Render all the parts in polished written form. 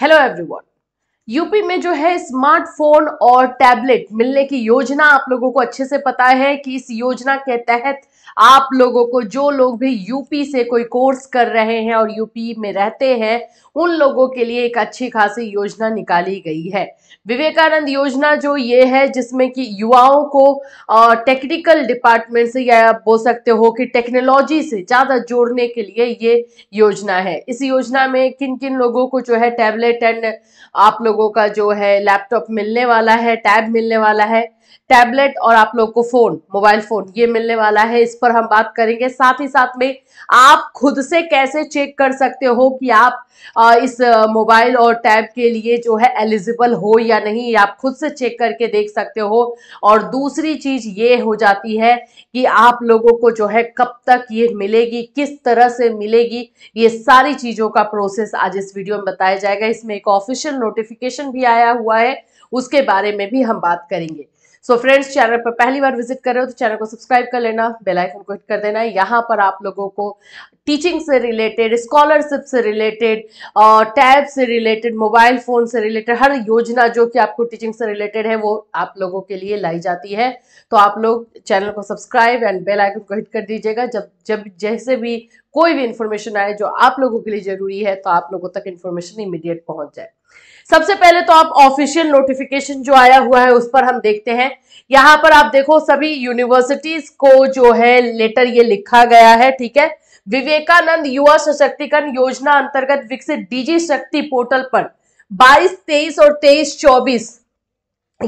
Hello everyone, UP में जो है स्मार्टफोन और टैबलेट मिलने की योजना आप लोगों को अच्छे से पता है कि इस योजना के तहत आप लोगों को जो लोग भी यूपी से कोई कोर्स कर रहे हैं और यूपी में रहते हैं उन लोगों के लिए एक अच्छी खासी योजना निकाली गई है। विवेकानंद योजना जो ये है जिसमें कि युवाओं को टेक्निकल डिपार्टमेंट से या आप बोल सकते हो कि टेक्नोलॉजी से ज़्यादा जोड़ने के लिए ये योजना है। इस योजना में किन किन लोगों को जो है टैबलेट एंड आप लोगों का जो है लैपटॉप मिलने वाला है, टैब मिलने वाला है, टैबलेट और आप लोगों को फोन, मोबाइल फोन ये मिलने वाला है, इस पर हम बात करेंगे। साथ ही साथ में आप खुद से कैसे चेक कर सकते हो कि आप इस मोबाइल और टैब के लिए जो है एलिजिबल हो या नहीं, आप खुद से चेक करके देख सकते हो। और दूसरी चीज ये हो जाती है कि आप लोगों को जो है कब तक ये मिलेगी, किस तरह से मिलेगी, ये सारी चीजों का प्रोसेस आज इस वीडियो में बताया जाएगा। इसमें एक ऑफिशियल नोटिफिकेशन भी आया हुआ है, उसके बारे में भी हम बात करेंगे। सो फ्रेंड्स, चैनल पर पहली बार विजिट कर रहे हो तो चैनल को सब्सक्राइब कर लेना, बेल आइकन को हिट कर देना। यहाँ पर आप लोगों को टीचिंग से रिलेटेड, स्कॉलरशिप से रिलेटेड, टैब से रिलेटेड, मोबाइल फोन से रिलेटेड हर योजना जो कि आपको टीचिंग से रिलेटेड है वो आप लोगों के लिए लाई जाती है। तो आप लोग चैनल को सब्सक्राइब एंड बेल आइकन को हिट कर दीजिएगा। जब जैसे भी कोई भी इन्फॉर्मेशन आए जो आप लोगों के लिए जरूरी है तो आप लोगों तक इन्फॉर्मेशन इमीडिएट पहुंच जाए। सबसे पहले तो आप ऑफिशियल नोटिफिकेशन जो आया हुआ है उस पर हम देखते हैं। यहाँ पर आप देखो सभी यूनिवर्सिटीज को जो है लेटर ये लिखा गया है, ठीक है। विवेकानंद युवा सशक्तिकरण योजना अंतर्गत विकसित डिजी शक्ति पोर्टल पर 22, 23 और 23, 24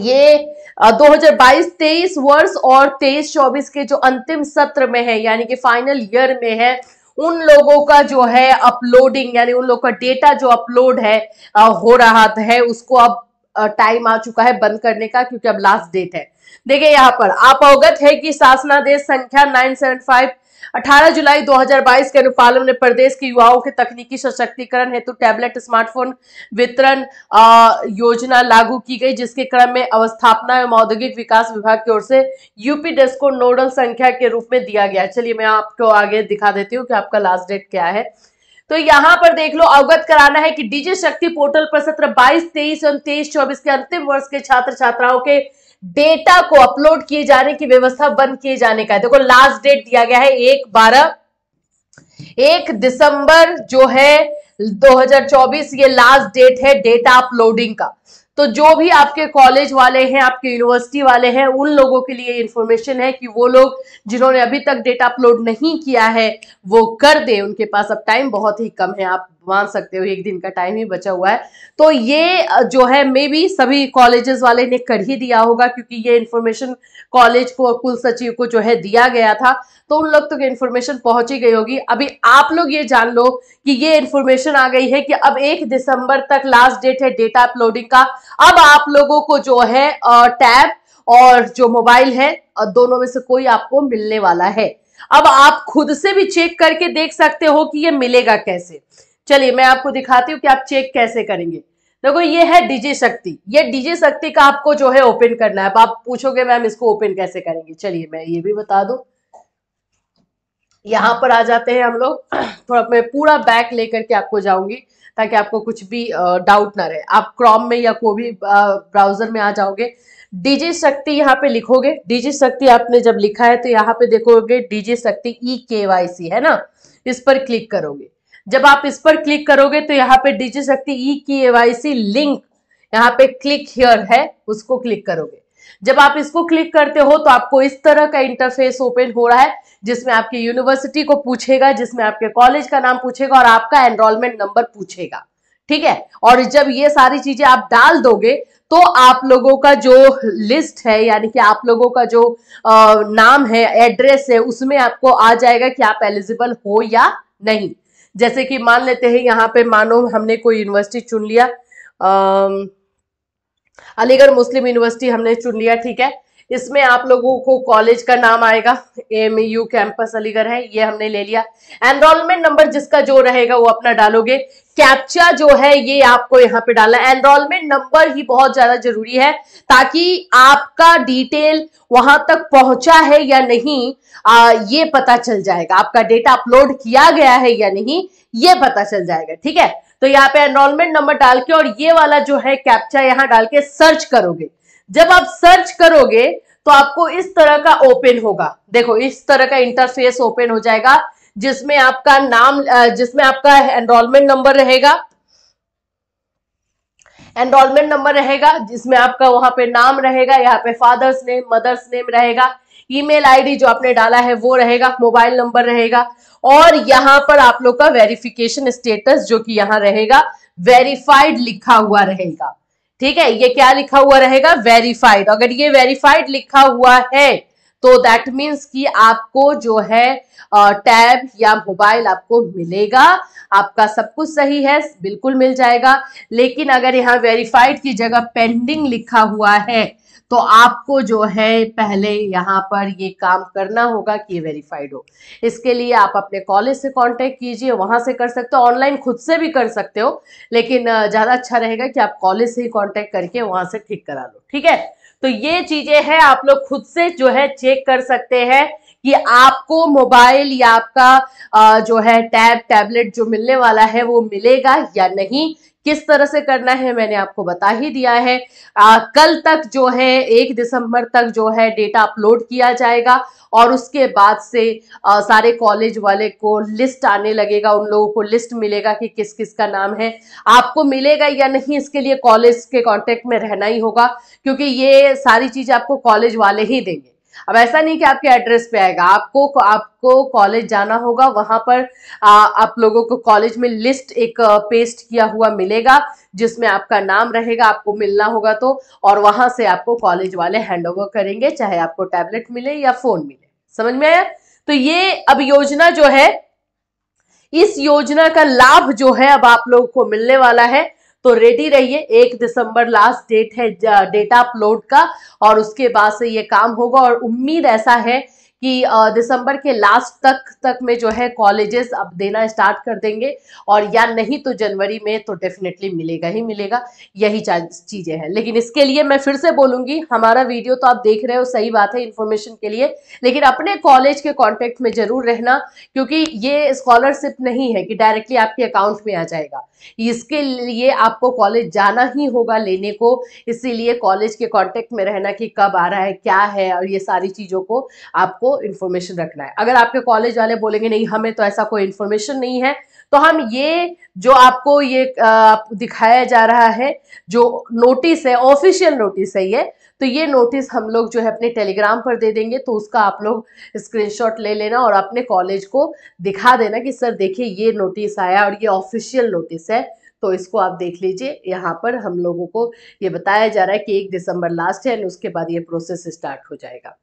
ये 2022-23 वर्ष और 23-24 के जो अंतिम सत्र में है यानी कि फाइनल ईयर में है उन लोगों का जो है अपलोडिंग यानी उन लोगों का डेटा जो अपलोड है हो रहा है उसको अब टाइम आ चुका है बंद करने का, क्योंकि अब लास्ट डेट है। देखिए यहाँ पर आप अवगत है कि शासनादेश संख्या 975 18 जुलाई 2022 के अनुपालन ने प्रदेश के युवाओं के तकनीकी सशक्तिकरण हेतु टैबलेट स्मार्टफोन वितरण योजना लागू की गई, जिसके क्रम में अवस्थापना एवं औद्योगिक विकास विभाग की ओर से यूपी डेस्को नोडल संख्या के रूप में दिया गया। चलिए मैं आपको आगे दिखा देती हूँ कि आपका लास्ट डेट क्या है। तो यहाँ पर देख लो, अवगत कराना है कि डिजी शक्ति पोर्टल पर सत्र 22, 23 और 23-24 के अंतिम वर्ष के छात्र छात्राओं के डेटा को अपलोड किए जाने की व्यवस्था बंद किए जाने का है। देखो लास्ट डेट दिया गया है 1 दिसंबर जो है 2024 ये लास्ट डेट है डेटा अपलोडिंग का। तो जो भी आपके कॉलेज वाले हैं, आपके यूनिवर्सिटी वाले हैं, उन लोगों के लिए इन्फॉर्मेशन है कि वो लोग जिन्होंने अभी तक डेटा अपलोड नहीं किया है वो कर दें, उनके पास अब टाइम बहुत ही कम है, आप मान सकते हो 1 दिन का टाइम ही बचा हुआ है। तो ये जो है मे बी सभी कॉलेजेस वाले ने कर ही दिया होगा, क्योंकि ये इन्फॉर्मेशन कॉलेज को कुल सचिव को जो है दिया गया था तो उन लोग तक इन्फॉर्मेशन पहुंची गई होगी। अभी आप लोग ये जान लो कि ये इन्फॉर्मेशन आ गई है कि अब 1 दिसंबर तक लास्ट डेट है डेटा अपलोडिंग का। अब आप लोगों को जो है टैब और जो मोबाइल है दोनों में से कोई आपको मिलने वाला है। अब आप खुद से भी चेक करके देख सकते हो कि ये मिलेगा कैसे। चलिए मैं आपको दिखाती हूँ कि आप चेक कैसे करेंगे। देखो ये है डिजी शक्ति, ये डिजी शक्ति का आपको जो है ओपन करना है। अब आप पूछोगे मैम इसको ओपन कैसे करेंगे, चलिए मैं ये भी बता दूं। यहाँ पर आ जाते हैं हम लोग, थोड़ा मैं पूरा बैक लेकर के आपको जाऊंगी ताकि आपको कुछ भी डाउट ना रहे। आप क्रोम में या कोई भी ब्राउजर में आ जाओगे, डिजी शक्ति यहाँ पे लिखोगे। डिजी शक्ति आपने जब लिखा है तो यहाँ पे देखोगे डिजी शक्ति EKYC है ना, इस पर क्लिक करोगे। जब आप इस पर क्लिक करोगे तो यहाँ पे डिजी शक्ति EKYC लिंक यहाँ पे क्लिक हियर है, उसको क्लिक करोगे। जब आप इसको क्लिक करते हो तो आपको इस तरह का इंटरफेस ओपन हो रहा है जिसमें आपकी यूनिवर्सिटी को पूछेगा, जिसमें आपके कॉलेज का नाम पूछेगा और आपका एनरोलमेंट नंबर पूछेगा, ठीक है। और जब ये सारी चीजें आप डाल दोगे तो आप लोगों का जो लिस्ट है यानी कि आप लोगों का जो नाम है, एड्रेस है, उसमें आपको आ जाएगा कि आप एलिजिबल हो या नहीं। जैसे कि मान लेते हैं यहाँ पे, मानो हमने कोई यूनिवर्सिटी चुन लिया, अलीगढ़ मुस्लिम यूनिवर्सिटी हमने चुन लिया, ठीक है। इसमें आप लोगों को कॉलेज का नाम आएगा, AMU कैंपस अलीगढ़ है, ये हमने ले लिया। एनरोलमेंट नंबर जिसका जो रहेगा वो अपना डालोगे। कैप्चा जो है ये आपको यहाँ पे डालना है। एनरोलमेंट नंबर ही बहुत ज्यादा जरूरी है ताकि आपका डिटेल वहां तक पहुंचा है या नहीं ये पता चल जाएगा, आपका डेटा अपलोड किया गया है या नहीं ये पता चल जाएगा, ठीक है। तो यहाँ पे एनरोलमेंट नंबर डाल के और ये वाला जो है कैप्चा यहाँ डाल के सर्च करोगे। जब आप सर्च करोगे तो आपको इस तरह का ओपन होगा, देखो इस तरह का इंटरफेस ओपन हो जाएगा जिसमें आपका नाम, जिसमें आपका एनरोलमेंट नंबर रहेगा, एनरोलमेंट नंबर रहेगा जिसमें आपका वहां पे नाम रहेगा, यहाँ पे फादर्स नेम, मदर्स नेम रहेगा, ईमेल आईडी जो आपने डाला है वो रहेगा, मोबाइल नंबर रहेगा और यहाँ पर आप लोग का वेरिफिकेशन स्टेटस जो कि यहाँ रहेगा वेरीफाइड लिखा हुआ रहेगा। ठीक है, ये क्या लिखा हुआ रहेगा? वेरीफाइड। अगर ये वेरीफाइड लिखा हुआ है तो दैट मीन्स कि आपको जो है टैब या मोबाइल आपको मिलेगा, आपका सब कुछ सही है, बिल्कुल मिल जाएगा। लेकिन अगर यहाँ वेरीफाइड की जगह पेंडिंग लिखा हुआ है तो आपको जो है पहले यहाँ पर ये काम करना होगा कि ये वेरीफाइड हो। इसके लिए आप अपने कॉलेज से कांटेक्ट कीजिए, वहाँ से कर सकते हो, ऑनलाइन खुद से भी कर सकते हो, लेकिन ज़्यादा अच्छा रहेगा कि आप कॉलेज से ही कांटेक्ट करके वहाँ से ठीक करा लो। ठीक है, तो ये चीज़ें हैं, आप लोग खुद से जो है चेक कर सकते हैं कि आपको मोबाइल या आपका जो है टैबलेट जो मिलने वाला है वो मिलेगा या नहीं। किस तरह से करना है मैंने आपको बता ही दिया है। कल तक जो है 1 दिसंबर तक जो है डेटा अपलोड किया जाएगा और उसके बाद से सारे कॉलेज वाले को लिस्ट आने लगेगा, उन लोगों को लिस्ट मिलेगा कि किस किस का नाम है, आपको मिलेगा या नहीं। इसके लिए कॉलेज के कांटेक्ट में रहना ही होगा क्योंकि ये सारी चीज़ आपको कॉलेज वाले ही देंगे। अब ऐसा नहीं कि आपके एड्रेस पे आएगा, आपको कॉलेज जाना होगा, वहां पर आप लोगों को कॉलेज में लिस्ट एक पेस्ट किया हुआ मिलेगा जिसमें आपका नाम रहेगा, आपको मिलना होगा तो, और वहां से आपको कॉलेज वाले हैंडओवर करेंगे, चाहे आपको टैबलेट मिले या फोन मिले। समझ में आया? तो ये अब योजना जो है, इस योजना का लाभ जो है अब आप लोगों को मिलने वाला है, तो रेडी रहिए। 1 दिसंबर लास्ट डेट है डेटा अपलोड का और उसके बाद से ये काम होगा और उम्मीद ऐसा है कि दिसंबर के लास्ट तक में जो है कॉलेजेस अब देना स्टार्ट कर देंगे और या नहीं तो जनवरी में तो डेफिनेटली मिलेगा ही मिलेगा। यही चीज़ें हैं, लेकिन इसके लिए मैं फिर से बोलूँगी, हमारा वीडियो तो आप देख रहे हो, सही बात है इन्फॉर्मेशन के लिए, लेकिन अपने कॉलेज के कॉन्टेक्ट में ज़रूर रहना क्योंकि ये स्कॉलरशिप नहीं है कि डायरेक्टली आपके अकाउंट में आ जाएगा, इसके लिए आपको कॉलेज जाना ही होगा लेने को। इसीलिए कॉलेज के कॉन्टेक्ट में रहना कि कब आ रहा है, क्या है, और ये सारी चीज़ों को आपको इंफॉर्मेशन रखना है। अगर आपके कॉलेज वाले बोलेंगे नहीं हमें तो ऐसा कोई इंफॉर्मेशन नहीं है, तो हम ये जो आपको ये दिखाया जा रहा है जो नोटिस है, ऑफिशियल नोटिस है ये, तो ये नोटिस हम लोग जो है अपने टेलीग्राम पर दे देंगे, तो उसका आप लोग स्क्रीनशॉट ले लेना और अपने कॉलेज को दिखा देना कि सर देखिए ये नोटिस आया और ये ऑफिशियल नोटिस है, तो इसको आप देख लीजिए। यहाँ पर हम लोगों को ये बताया जा रहा है कि 1 दिसंबर लास्ट है और उसके बाद ये प्रोसेस स्टार्ट हो जाएगा।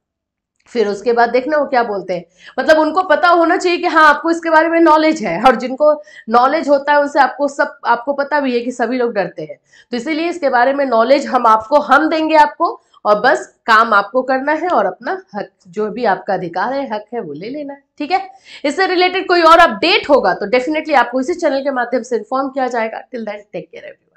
फिर उसके बाद देखना वो क्या बोलते हैं, मतलब उनको पता होना चाहिए कि हाँ आपको इसके बारे में नॉलेज है, और जिनको नॉलेज होता है उनसे आपको पता भी है कि सभी लोग डरते हैं, तो इसीलिए इसके बारे में नॉलेज हम देंगे आपको, और बस काम आपको करना है और अपना हक जो भी आपका अधिकार है, हक है, वो ले लेना है। ठीक है, इससे रिलेटेड कोई और अपडेट होगा तो डेफिनेटली आपको इसी चैनल के माध्यम से इन्फॉर्म किया जाएगा। Till then take care.